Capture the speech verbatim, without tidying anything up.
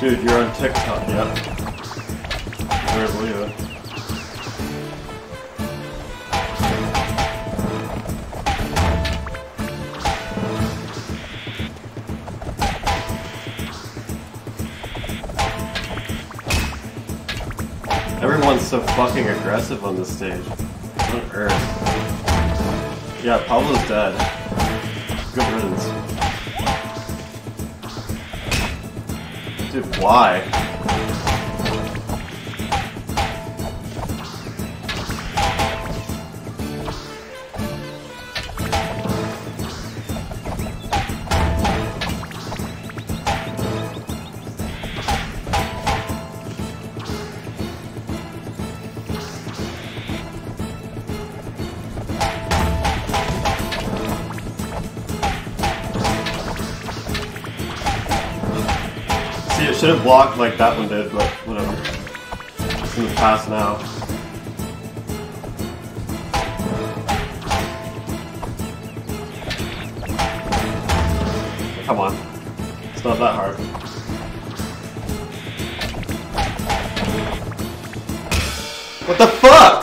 Dude, you're on TikTok, yeah? I don't believe it. Everyone's so fucking aggressive on this stage. What on earth? Yeah, Pablo's dead. Good riddance. Dude, why? Should have blocked like that one did, but whatever. It's in the past now. Come on. It's not that hard. What the fuck?